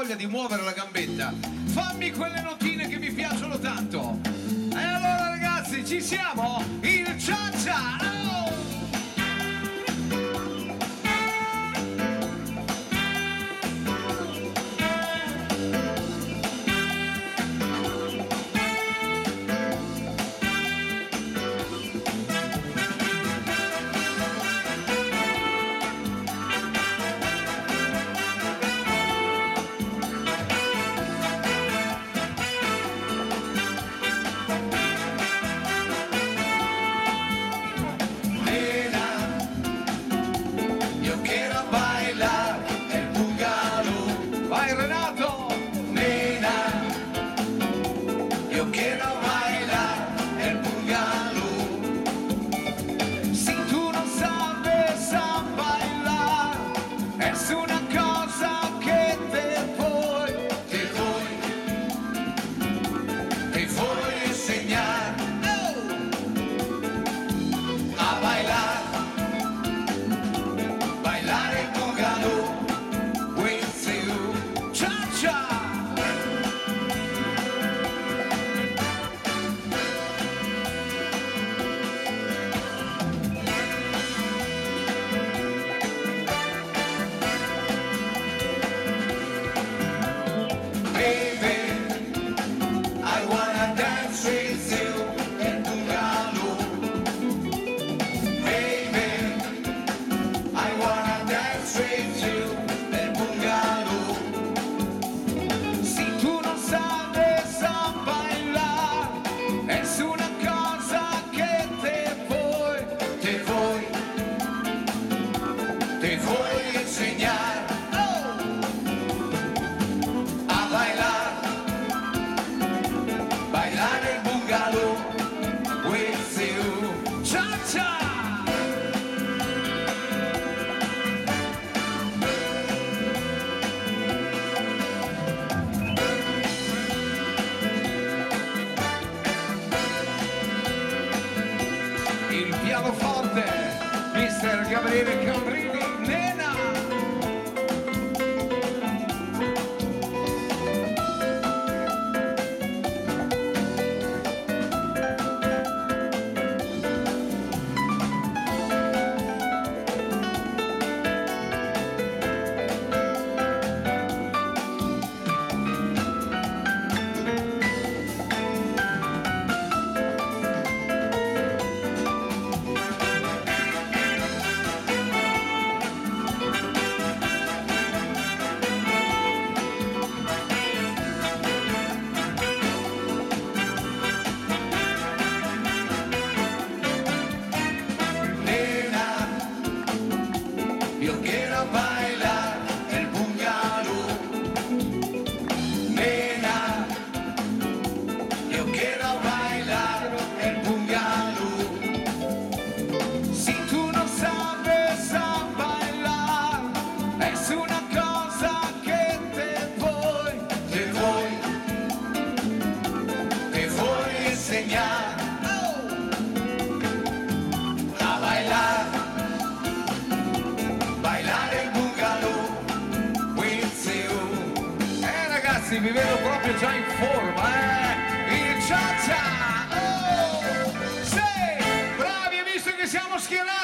voglia di muovere la gambetta. Fammi quelle notine che mi piacciono tanto. E allora ragazzi, ci siamo? Il Cia Cia! Oh! Mister Gabriel Carrillo, NENA. Mi vedo proprio già in forma, eh? Il Cia Cia! Oh! Sì! Bravi, hai visto che siamo schierati?